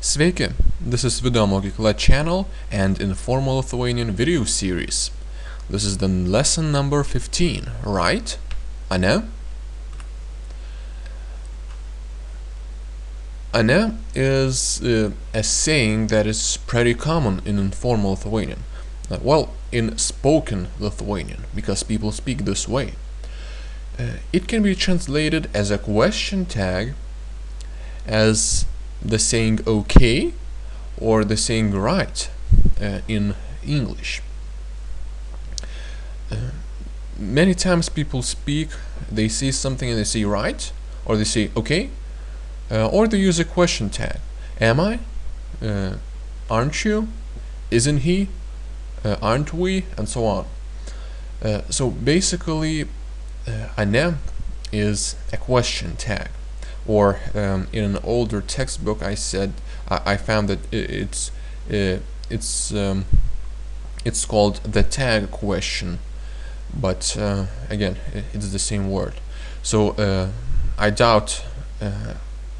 Sveiki, this is videomokykla channel and informal Lithuanian video series. This is the lesson number 15, right? Ane is a saying that is pretty common in informal Lithuanian. Well, in spoken Lithuanian, because people speak this way. It can be translated as a question tag, as the saying okay or the saying right in English. Many times people speak, they say something and they say right, or they say okay, or they use a question tag. Am I? Aren't you? Isn't he? Aren't we? And so on. So basically, ane is a question tag. Or in an older textbook, I found that it's called the tag question, but again, it's the same word. So I doubt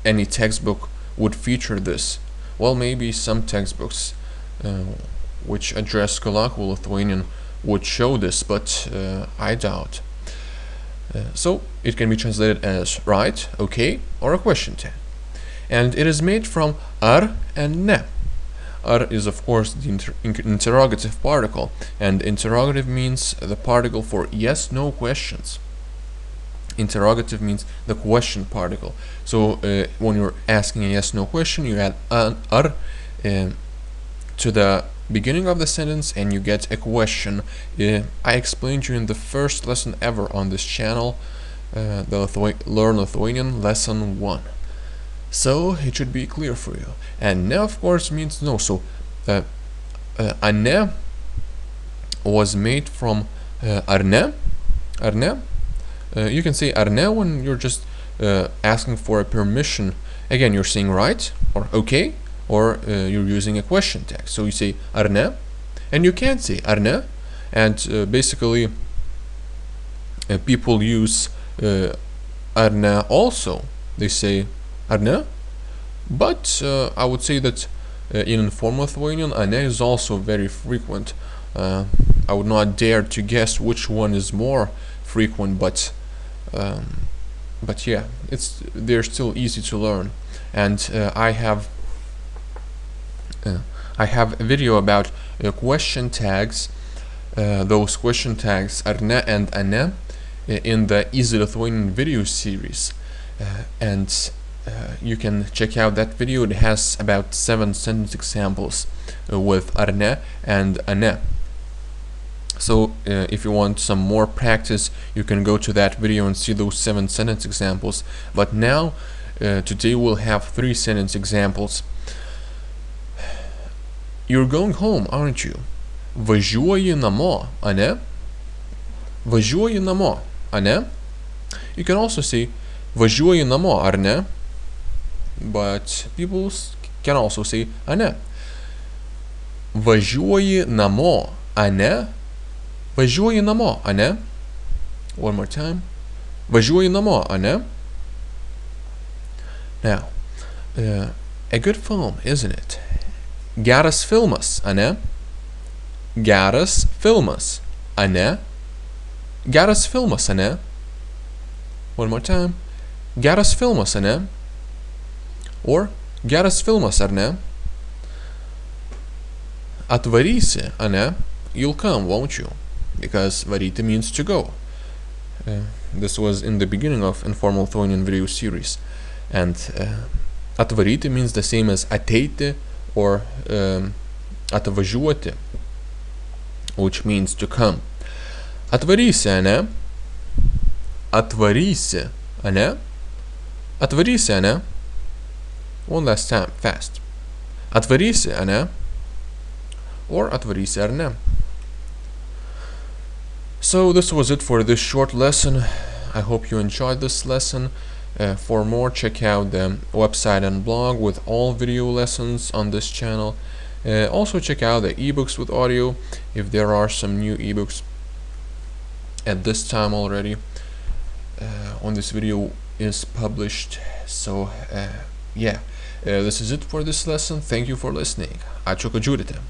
any textbook would feature this. Well, maybe some textbooks which address colloquial Lithuanian would show this, but I doubt. So it can be translated as right, okay, or a question tag. And it is made from ar and ne. Ar is, of course, the interrogative particle, and interrogative means the particle for yes, no questions. Interrogative means the question particle. So when you're asking a yes, no question, you add ar to the beginning of the sentence and you get a question. I explained you in the first lesson ever on this channel, the Learn Lithuanian lesson 1. So it should be clear for you. And ne, of course, means no. So ane was made from arne. Arne. You can say arne when you're just asking for a permission. Again, you're saying right or okay, or you're using a question tag. So you say ar ne, and you can say ar ne, and basically people use ar ne also. They say ar ne, but I would say that in informal Lithuanian, ar ne is also very frequent. I would not dare to guess which one is more frequent, but yeah, they're still easy to learn, and I have a video about question tags, those question tags arne and ane, in the Easy Lithuanian video series, and you can check out that video. It has about 7 sentence examples with arne and ane. So if you want some more practice, you can go to that video and see those 7 sentence examples. But now, today we'll have 3 sentence examples. You're going home, aren't you? Važiuoji namo, ane? Važiuoji namo, ane? You can also say važiuoji namo, ar ne? But people can also say ane. Važiuoji namo, ane? Važiuoji namo, ane? One more time. Važiuoji namo, ane? Now, a good film, isn't it? Geras filmas, ane? Geras filmas, ane? Geras filmas, ane? One more time. Geras filmas, ane? Or geras filmas, ar ne? Atvarysi, ane? You'll come, won't you? Because varyti means to go. This was in the beginning of informal Lithuanian video series. And atvaryti means the same as ateiti, or atvažiuoti, which means to come. Atvarysi, ane? Atvarysi, ane? Atvarysi, ane? One last time, fast. Atvarysi, ane? Or atvarysi, ar ne? So this was it for this short lesson. I hope you enjoyed this lesson. For more, check out the website and blog with all video lessons on this channel. Also check out the ebooks with audio, if there are some new ebooks at this time already when this video is published. So yeah, This is it for this lesson. Thank you for listening. Ačiū, kad žiūrite.